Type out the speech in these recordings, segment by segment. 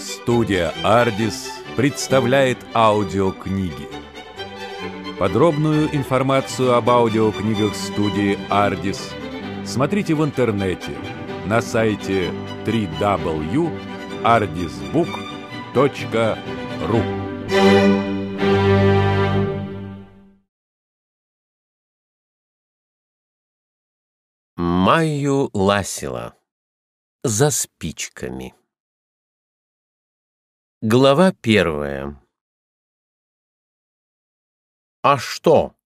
Студия «Ардис» представляет аудиокниги. Подробную информацию об аудиокнигах студии «Ардис» смотрите в интернете на сайте www.ardisbook.ru. Майю Лассила. За спичками. Глава 1. А что?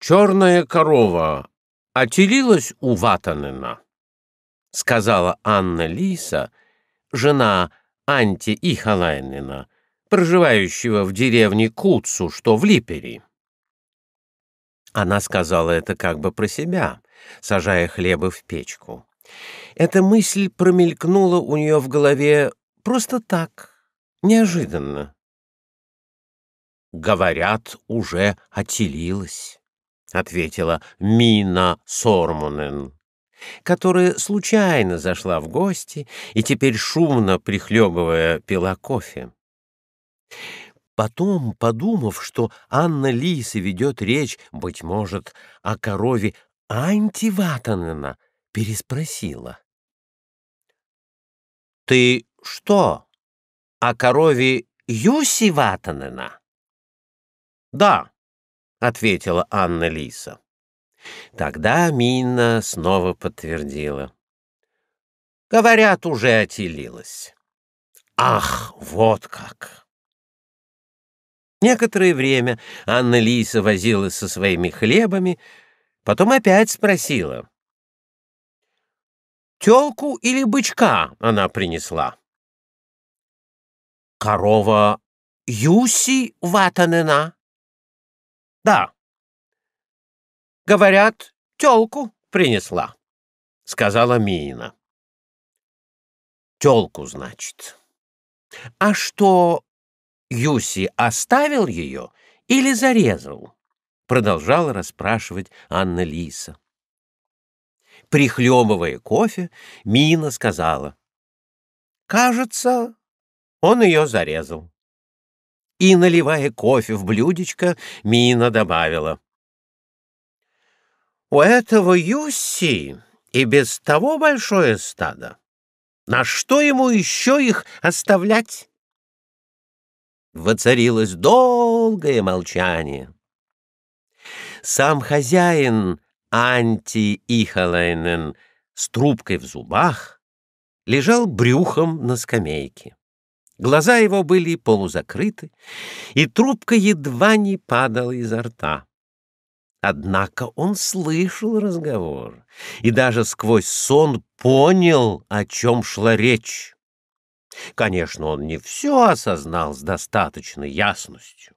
Черная корова отелилась у Ватанена, сказала Анна Лиса, жена Анти-Ихалайнена, проживающего в деревне Куцу, что в Липери. Она сказала это как бы про себя, сажая хлебы в печку. Эта мысль промелькнула у нее в голове просто так, неожиданно. «Говорят, уже отелилась», — ответила Мийна Сормунен, которая случайно зашла в гости и теперь, шумно прихлебывая, пила кофе. Потом, подумав, что Анна Лиса ведет речь, быть может, о корове Анти Ватанена, переспросила. — Ты что, о корове Юсси Ватанена? — Да, — ответила Анна Лиса. Тогда Мийна снова подтвердила. — Говорят, уже отелилась. — Ах, вот как! Некоторое время Анна Лиса возилась со своими хлебами, потом опять спросила. «Тёлку или бычка она принесла?» «Корова Юсси Ватанена?» «Да». «Говорят, тёлку принесла», — сказала Мийна. «Тёлку, значит. А что...» «Юсси оставил ее или зарезал?» — продолжала расспрашивать Анна Лиса. Прихлебывая кофе, Мийна сказала. «Кажется, он ее зарезал». И, наливая кофе в блюдечко, Мийна добавила. «У этого Юсси и без того большое стадо. На что ему еще их оставлять?» Воцарилось долгое молчание. Сам хозяин Анти-Ихалайнен с трубкой в зубах лежал брюхом на скамейке. Глаза его были полузакрыты, и трубка едва не падала изо рта. Однако он слышал разговор и даже сквозь сон понял, о чем шла речь. Конечно, он не все осознал с достаточной ясностью,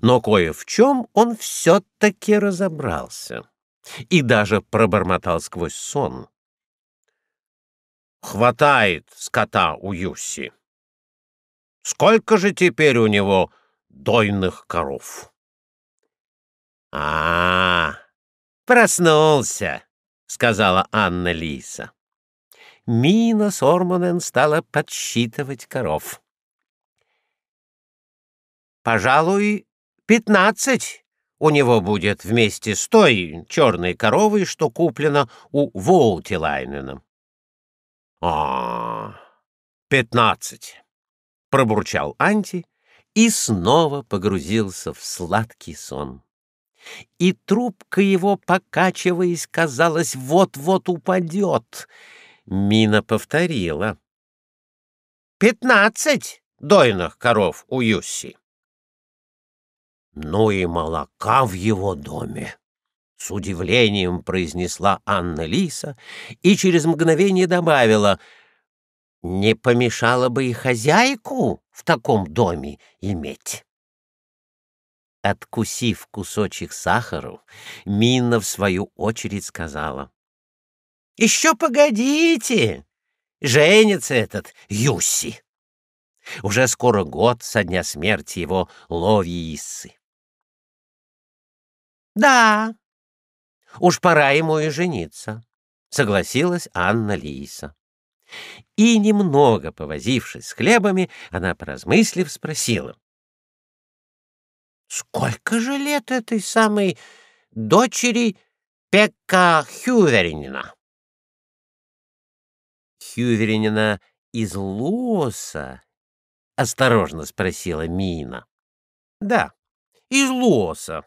но кое в чем он все-таки разобрался и даже пробормотал сквозь сон. «Хватает скота у Юсси. Сколько же теперь у него дойных коров?» «А-а-а, проснулся», — сказала Анна Лиса. Мийна Сормунен стала подсчитывать коров. «Пожалуй, 15 у него будет вместе с той черной коровой, что куплена у Воутилайнена». «А-а-а, 15!» — пробурчал Анти и снова погрузился в сладкий сон. И трубка его, покачиваясь, казалось, вот-вот упадет. Мийна повторила. «15 дойных коров у Юсси». «Ну и молока в его доме», — с удивлением произнесла Анна Лиса и через мгновение добавила. «Не помешало бы и хозяйку в таком доме иметь». Откусив кусочек сахару, Мийна в свою очередь сказала. «Еще погодите! Женится этот Юсси! Уже скоро год со дня смерти его Лоисы. Да, уж пора ему и жениться», согласилась Анна Лиса. И, немного повозившись с хлебами, она, поразмыслив, спросила: «Сколько же лет этой самой дочери Пекка Хюверинина?» «Хюверинина из Луоса?» — осторожно спросила Мийна. «Да, из Луоса.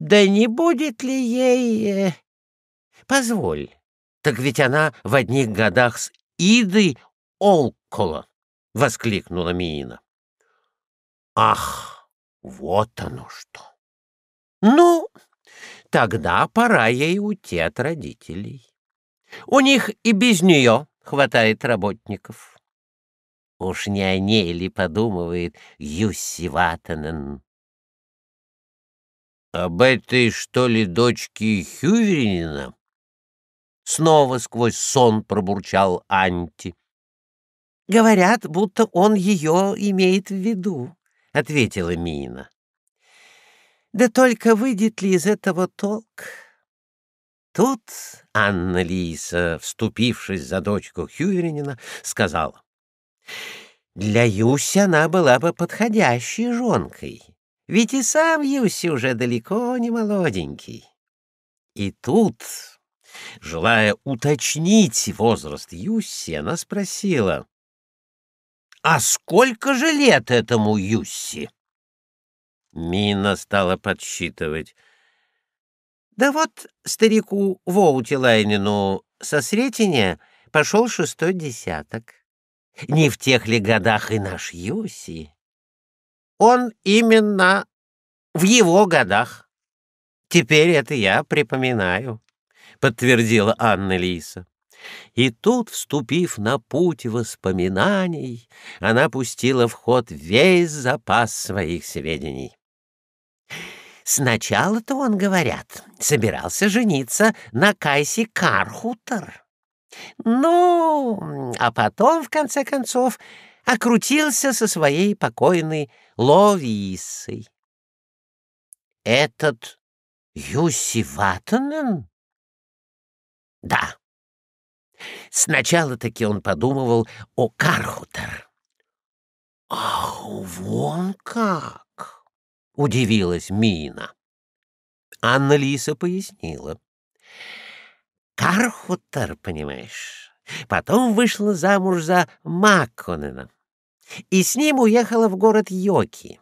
Да не будет ли ей... Позволь, так ведь она в одних годах с Идой Олкола!» — воскликнула Мийна. «Ах, вот оно что! Ну, тогда пора ей уйти от родителей. У них и без нее хватает работников». Уж не о ней ли подумывает Юсси Ватанен? «Об этой, что ли, дочке Хюверинина?» Снова сквозь сон пробурчал Анти. «Говорят, будто он ее имеет в виду», — ответила Мийна. «Да только выйдет ли из этого толк?» Тут Анна Лиса, вступившись за дочку Хюверинина, сказала: «Для Юсси она была бы подходящей жонкой, ведь и сам Юсси уже далеко не молоденький». И тут, желая уточнить возраст Юсси, она спросила: «А сколько же лет этому Юсси?» Мийна стала подсчитывать. «Да вот старику Воутилайнену со Сретения пошел шестой десяток. Не в тех ли годах и наш Юсси?» «Он именно в его годах. Теперь это я припоминаю», — подтвердила Анна Лиса. И тут, вступив на путь воспоминаний, она пустила в ход весь запас своих сведений. Сначала-то он, говорят, собирался жениться на Кайси Кархутер. Ну, а потом, в конце концов, окрутился со своей покойной Ловисой. «Этот Юсси Ватанен?» «Да. Сначала-таки он подумывал о Кархутер». «Ах, вон как!» — удивилась Мийна. Анна Лиса пояснила: «Кархутер, понимаешь, потом вышла замуж за Макконена и с ним уехала в город Йоки.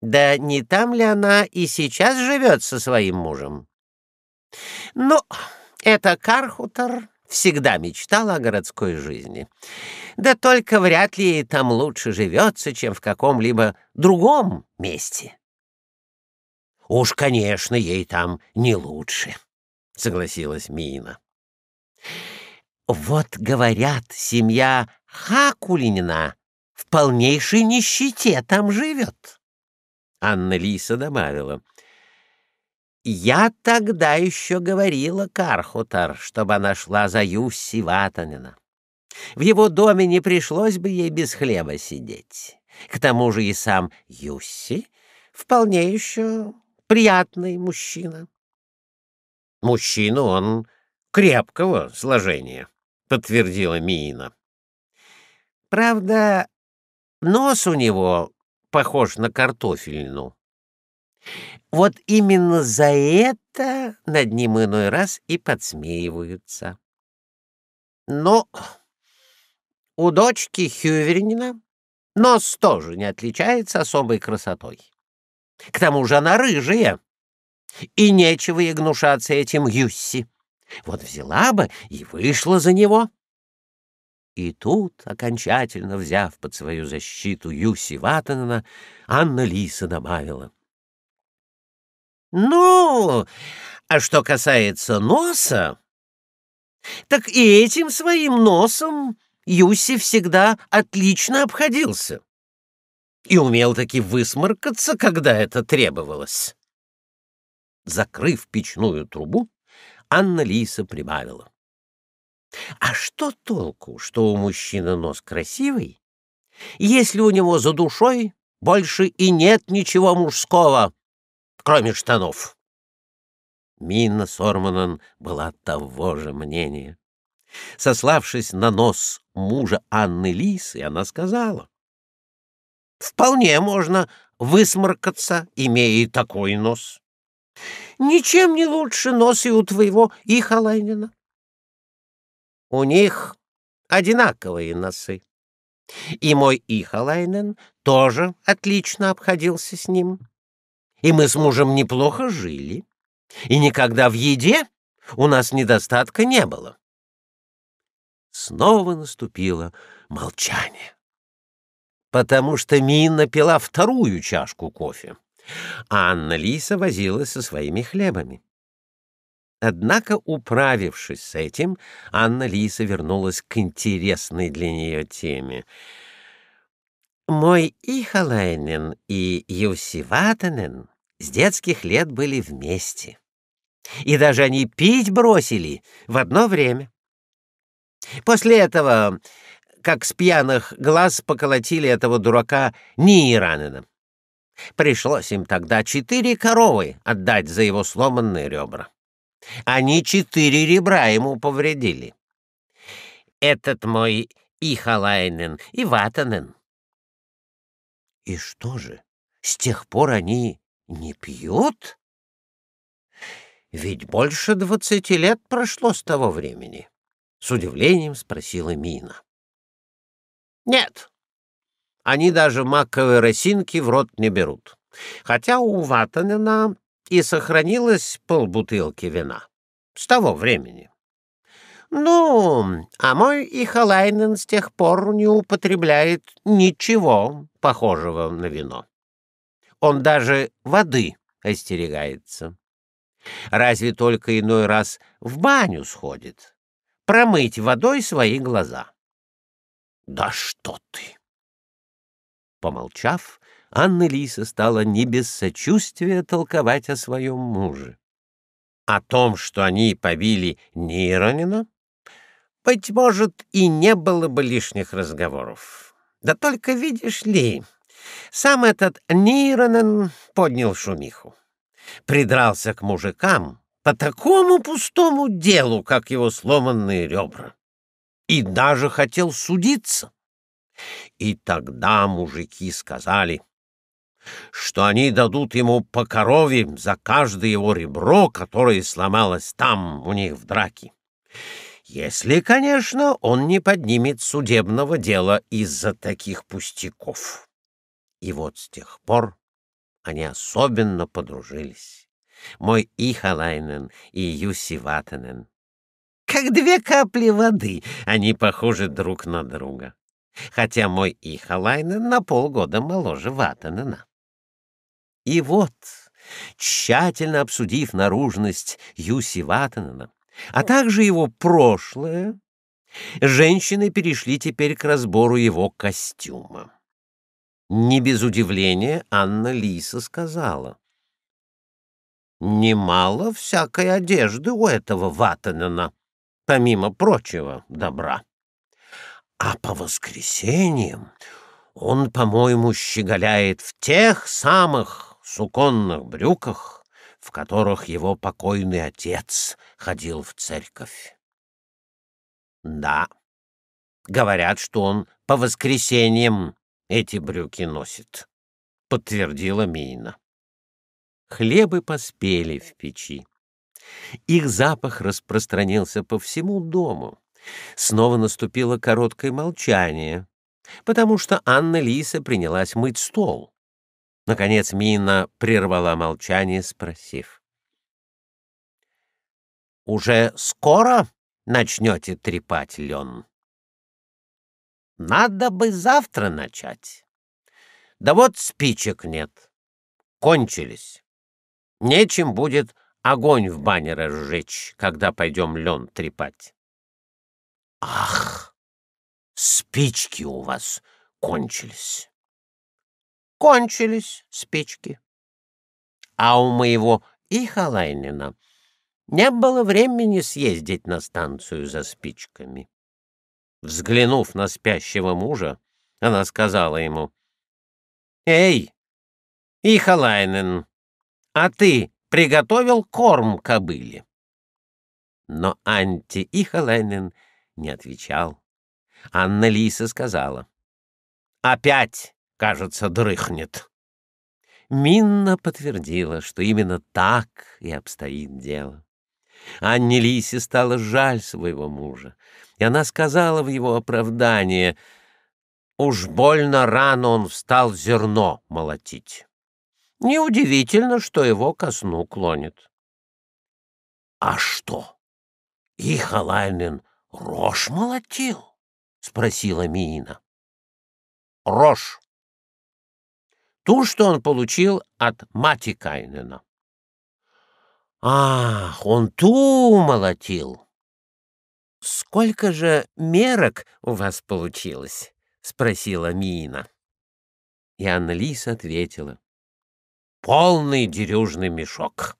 Да не там ли она и сейчас живет со своим мужем? Но эта Кархутер всегда мечтала о городской жизни. Да только вряд ли ей там лучше живется, чем в каком-либо другом месте». «Уж, конечно, ей там не лучше», — согласилась Мийна. «Вот, говорят, семья Хакулинена в полнейшей нищете там живет». Анна Лиса добавила: «Я тогда еще говорила Кархутер, чтобы она шла за Юсси Ватанена. В его доме не пришлось бы ей без хлеба сидеть. К тому же и сам Юсси вполне еще приятный мужчина». «Мужчина он крепкого сложения», — подтвердила Мийна. «Правда, нос у него похож на картофельну. Вот именно за это над ним иной раз и подсмеиваются. Но у дочки Хюверинина нос тоже не отличается особой красотой. К тому же она рыжая, и нечего ей гнушаться этим Юсси. Вот взяла бы и вышла за него». И тут, окончательно взяв под свою защиту Юсси Ватанена, Анна Лиса добавила: «Ну, а что касается носа, так и этим своим носом Юсси всегда отлично обходился и умел таки высморкаться, когда это требовалось». Закрыв печную трубу, Анна Лиса прибавила: «А что толку, что у мужчины нос красивый, если у него за душой больше и нет ничего мужского, кроме штанов?» Мийна Сормунен была того же мнения. Сославшись на нос мужа Анны Лисы, она сказала: «Вполне можно высморкаться, имея такой нос. Ничем не лучше нос и у твоего Ихалайнена. У них одинаковые носы. И мой Ихалайнен тоже отлично обходился с ним. И мы с мужем неплохо жили, и никогда в еде у нас недостатка не было». Снова наступило молчание, потому что Мийна пила вторую чашку кофе, а Анна-Лиса возилась со своими хлебами. Однако, управившись с этим, Анна-Лиса вернулась к интересной для нее теме. «Мой Ихалайнен и Юсси Ватанен с детских лет были вместе, и даже они пить бросили в одно время. После этого, как с пьяных глаз поколотили этого дурака Ниеранина, пришлось им тогда 4 коровы отдать за его сломанные ребра. Они 4 ребра ему повредили. Этот мой Ихалайнен и Ватанен». «И что же, с тех пор они не пьют? Ведь больше 20 лет прошло с того времени», — с удивлением спросила Мийна. «Нет, они даже маковой росинки в рот не берут, хотя у Ватанена и сохранилось полбутылки вина с того времени. Ну, а мой Ихалайнен с тех пор не употребляет ничего похожего на вино. Он даже воды остерегается. Разве только иной раз в баню сходит промыть водой свои глаза». «Да что ты!» Помолчав, Анна-Лиса стала не без сочувствия толковать о своем муже. О том, что они побили Ниеранина, быть может, и не было бы лишних разговоров. Да только, видишь ли, сам этот Ниеранин поднял шумиху, придрался к мужикам по такому пустому делу, как его сломанные ребра, и даже хотел судиться. И тогда мужики сказали, что они дадут ему по корове за каждое его ребро, которое сломалось там у них в драке, если, конечно, он не поднимет судебного дела из-за таких пустяков. И вот с тех пор они особенно подружились, мой Ихалайнен и Юсси Ватанен. Как 2 капли воды они похожи друг на друга, хотя мой Ихалайнен на полгода моложе Ватанена. И вот, тщательно обсудив наружность Юсси Ватанена, а также его прошлое, женщины перешли теперь к разбору его костюма. Не без удивления Анна-Лиса сказала: «Немало всякой одежды у этого Ватанена, помимо прочего добра. А по воскресеньям он, по-моему, щеголяет в тех самых суконных брюках, в которых его покойный отец ходил в церковь». «Да, говорят, что он по воскресеньям эти брюки носит», — подтвердила Мийна. Хлебы поспели в печи. Их запах распространился по всему дому. Снова наступило короткое молчание, потому что Анна-Лиса принялась мыть стол. Наконец Мийна прервала молчание, спросив: «Уже скоро начнете трепать лен?» «Надо бы завтра начать. Да вот спичек нет. Кончились. Нечем будет огонь в бане разжечь, когда пойдем лен трепать». «Ах, спички у вас кончились». «Кончились спички. А у моего Ихалайнена не было времени съездить на станцию за спичками». Взглянув на спящего мужа, она сказала ему: «Эй, Ихалайнен, а ты приготовил корм кобыле. Но Анти-Ихалайнен не отвечал. Анна-Лиса сказала: «Опять, кажется, дрыхнет». Мийна подтвердила, что именно так и обстоит дело. Анне-Лисе стало жаль своего мужа, и она сказала в его оправдание: «Уж больно рано он встал зерно молотить. Неудивительно, что его ко сну клонит». «А что, Ихалайнен рожь молотил?» — спросила Мийна. «Рожь. Ту, что он получил от Мати Кайнена». «Ах, он ту молотил!» «Сколько же мерок у вас получилось?» — спросила Мийна. И Анна-Лиса ответила: «Полный дерюжный мешок.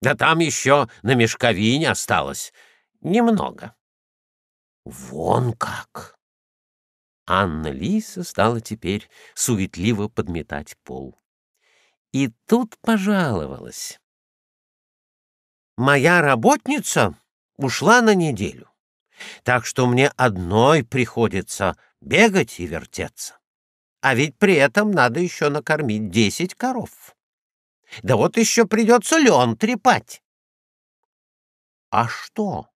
Да там еще на мешковине осталось немного». «Вон как!» Анна-Лиса стала теперь суетливо подметать пол. И тут пожаловалась: «Моя работница ушла на неделю, так что мне одной приходится бегать и вертеться. А ведь при этом надо еще накормить 10 коров. Да вот еще придется лен трепать». «А что,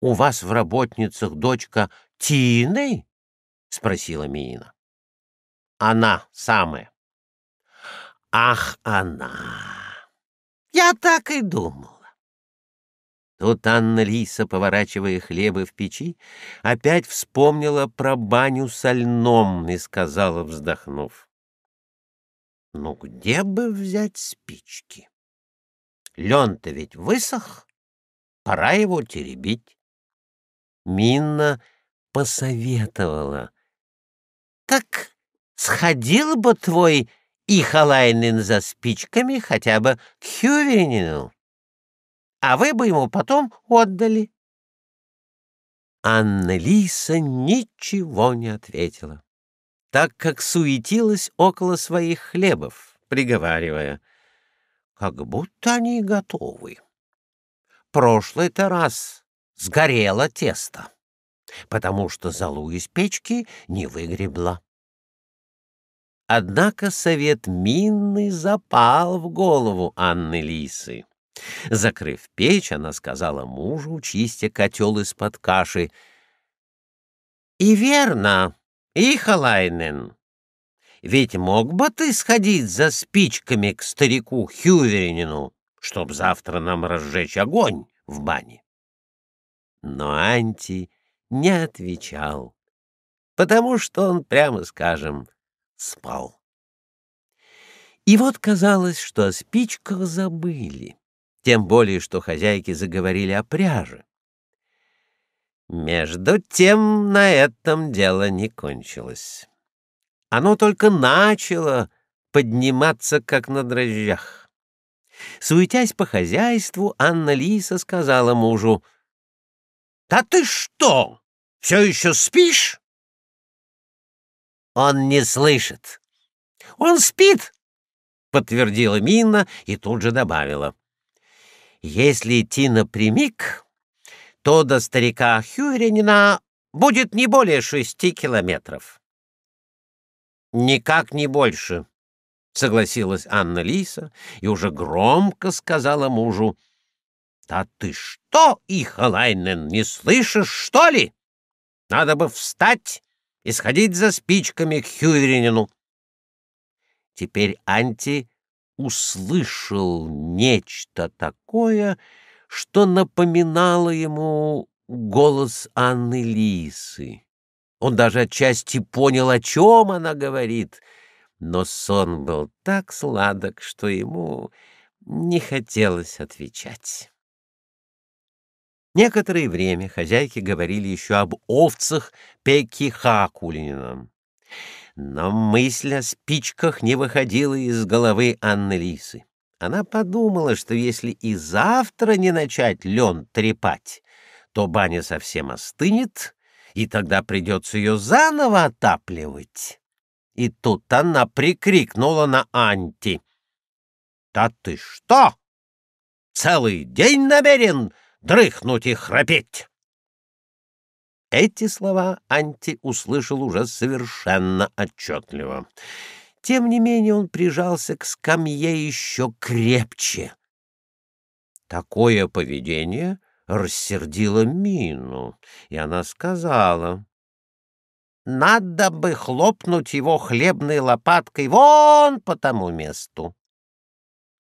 у вас в работницах дочка Тины?» — спросила Мийна. «Она самая». «Ах, она! Я так и думала». Тут Анна-Лиса, поворачивая хлебы в печи, опять вспомнила про баню со льном и сказала, вздохнув: «Ну где бы взять спички? Лен-то ведь высох, пора его теребить». Мийна посоветовала: «Так сходил бы твой Ихалайнен за спичками хотя бы к Хюверинину, а вы бы ему потом отдали». Анна-Лиса ничего не ответила, так как суетилась около своих хлебов, приговаривая: «Как будто они готовы. Прошлый-то раз сгорело тесто, потому что золу из печки не выгребла». Однако совет Мийны запал в голову Анны-Лисы. Закрыв печь, она сказала мужу, чистя котел из-под каши: «И верно, Ихалайнен, ведь мог бы ты сходить за спичками к старику Хюверинину, чтоб завтра нам разжечь огонь в бане». Но Анти не отвечал, потому что он, прямо скажем, спал. И вот казалось, что о спичках забыли, тем более что хозяйки заговорили о пряже. Между тем на этом дело не кончилось. Оно только начало подниматься, как на дрожжах. Суетясь по хозяйству, Анна-Лиса сказала мужу: «Да ты что, все еще спишь?» «Он не слышит». «Он спит», — подтвердила Мийна и тут же добавила: «Если идти напрямик, то до старика Хюверинина будет не более 6 километров». «Никак не больше», — согласилась Анна-Лиса и уже громко сказала мужу: «Да ты что, Ихалайнен, не слышишь, что ли? Надо бы встать и сходить за спичками к Хюверинину». Теперь Анти услышал нечто такое, что напоминало ему голос Анны-Лисы. Он даже отчасти понял, о чем она говорит, но сон был так сладок, что ему не хотелось отвечать. Некоторое время хозяйки говорили еще об овцах Пекки Хакулина, но мысль о спичках не выходила из головы Анны-Лисы. Она подумала, что если и завтра не начать лен трепать, то баня совсем остынет, и тогда придется ее заново отапливать. И тут она прикрикнула на Анти: «Да ты что, Целый день намерен дрыхнуть и храпеть». Эти слова Анти услышал уже совершенно отчетливо. Тем не менее он прижался к скамье еще крепче. Такое поведение рассердило Мийну, и она сказала: «Надо бы хлопнуть его хлебной лопаткой вон по тому месту».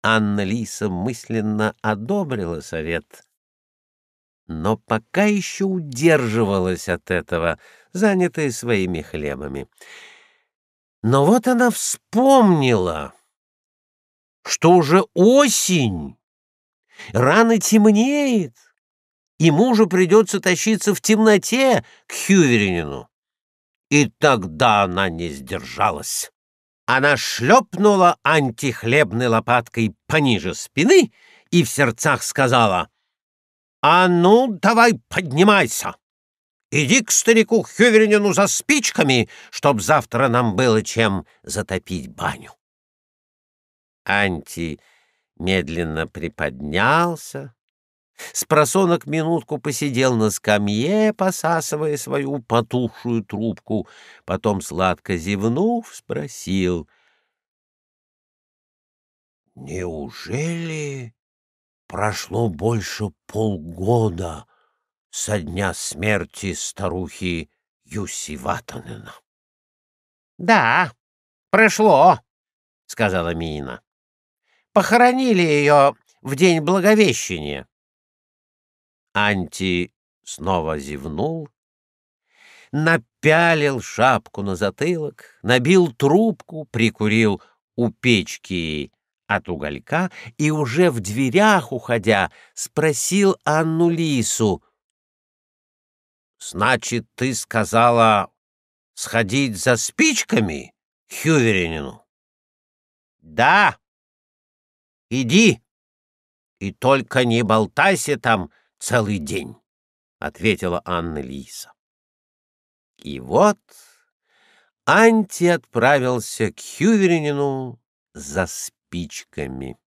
Анна-Лиса мысленно одобрила совет, но пока еще удерживалась от этого, занятая своими хлебами. Но вот она вспомнила, что уже осень, рано темнеет, и мужу придется тащиться в темноте к Хюверинину. И тогда она не сдержалась. Она шлепнула антихлебной лопаткой пониже спины и в сердцах сказала: «А ну, давай поднимайся! Иди к старику Хюверинину за спичками, чтоб завтра нам было чем затопить баню». Анти медленно приподнялся, спросонок минутку посидел на скамье, посасывая свою потухшую трубку, потом, сладко зевнув, спросил: «Неужели прошло больше полгода со дня смерти старухи Юсси Ватанена?» «Да, прошло», — сказала Мийна. «Похоронили ее в день Благовещения». Анти снова зевнул, напялил шапку на затылок, набил трубку, прикурил у печки от уголька и уже в дверях, уходя, спросил Анну-Лису: «Значит, ты сказала сходить за спичками к Хюверинину?» «Да, иди, и только не болтайся там целый день», — ответила Анна-Лиса. И вот Анти отправился к Хюверинину за спичками.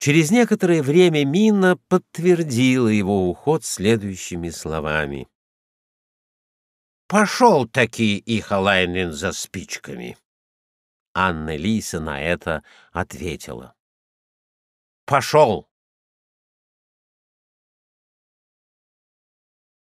Через некоторое время Мийна подтвердила его уход следующими словами: «Пошел таки Ихалайнен за спичками». Анна-Лиса на это ответила: «Пошел.